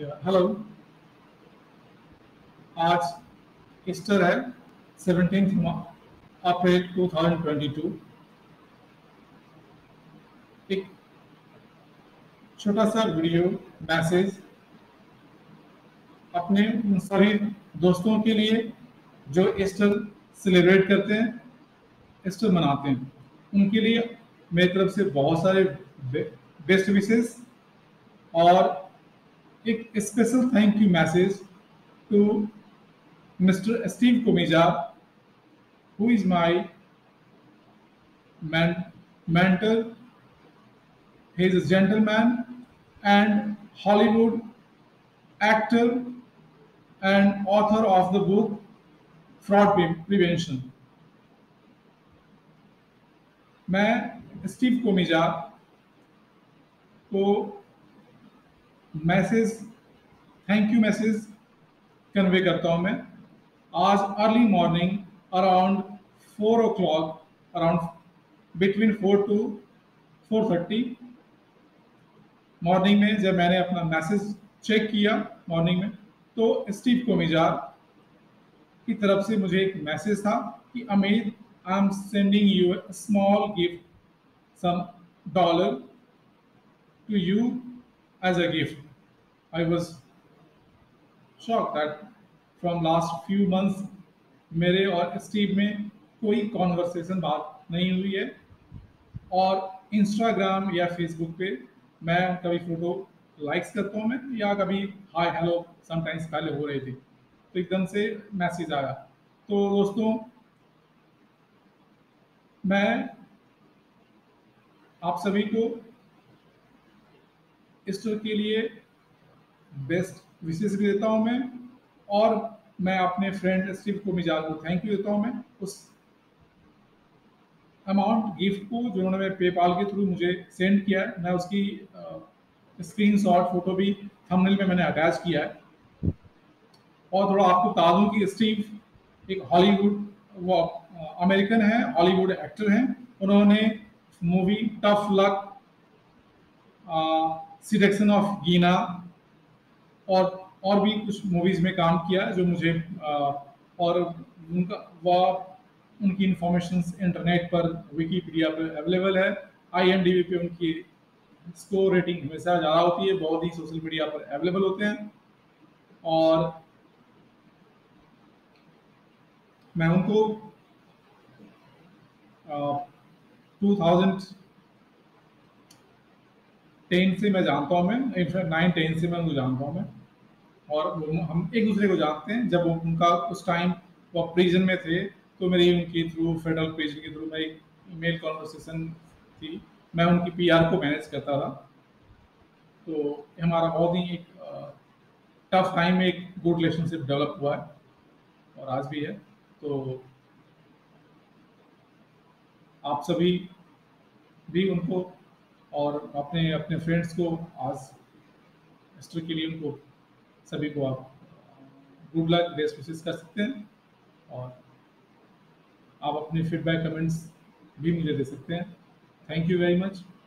Hello, आज Easter है 17 अप्रैल 2022। एक छोटा सा वीडियो मैसेज अपने उन सभी दोस्तों के लिए जो ईस्टर सेलिब्रेट करते हैं, ईस्टर मनाते हैं, उनके लिए मेरी तरफ से बहुत सारे बेस्ट विशेस और एक special thank you message to mister Steve कोमिजार, who is my mentor. He is a gentleman and Hollywood actor and author of the book Fraud Prevention. मैं स्टीव कोमिजार को message, thank you message convey करता हूँ। मैं आज early morning around 4 o'clock, around between 4 to 4:30 morning में जब मैंने अपना मैसेज चेक किया मॉर्निंग में, तो स्टीव कोमिजार की तरफ से मुझे एक मैसेज था कि Amit, I am sending you a small gift, some dollar to you as a gift. I was shocked that from last few months मेरे और स्टीव में कोई कॉन्वर्सेशन बात नहीं हुई है, और इंस्टाग्राम या फेसबुक पे मैं कभी फोटो लाइक्स करता हूँ मैं, या कभी हाय हेलो समटाइम्स पहले हो रही थी। तो एकदम से मैसेज आया। तो दोस्तों, मैं आप सभी को ईस्टर के लिए बेस्ट विशेष भी देता हूँ मैं, और मैं अपने फ्रेंड स्टीव कोमिजार को थैंक यू देता हूँ मैं उस अमाउंट गिफ्ट को जो उन्होंने पेपाल के थ्रू मुझे सेंड किया है। मैं उसकी स्क्रीनशॉट फोटो भी थंबनेल में मैंने अटैच किया है। और थोड़ा आपको बता दूँ कि स्टीव एक हॉलीवुड, वो अमेरिकन है, हॉलीवुड एक्टर हैं। उन्होंने movie tough luck, seduction of Gina और भी कुछ मूवीज़ में काम किया है, जो मुझे और उनका उनकी इंफॉर्मेशंस इंटरनेट पर विकीपीडिया पर अवेलेबल है। IMDB पे उनकी स्कोर रेटिंग हमेशा ज़्यादा होती है, बहुत ही सोशल मीडिया पर अवेलेबल होते हैं, और मैं उनको 2010 से मैं जानता हूँ, मैं इनफैक्ट 9-10 से मैं उनको जानता हूँ मैं, और हम एक दूसरे को जानते हैं। जब उनका उस टाइम वो प्रिजन में थे, तो मेरी उनके थ्रू, फेडरल पेजन के थ्रू मेरी ईमेल कॉन्वर्सेशन थी। मैं उनकी PR को मैनेज करता था। तो हमारा बहुत ही एक टफ टाइम में एक गुड रिलेशनशिप डेवलप हुआ है, और आज भी है। तो आप सभी भी उनको और अपने अपने फ्रेंड्स को आज ईस्टर के लिए उनको सभी को आप गुड लक, बेस्ट विशेस कर सकते हैं, और आप अपने फीडबैक, कमेंट्स भी मुझे दे सकते हैं। Thank you very much.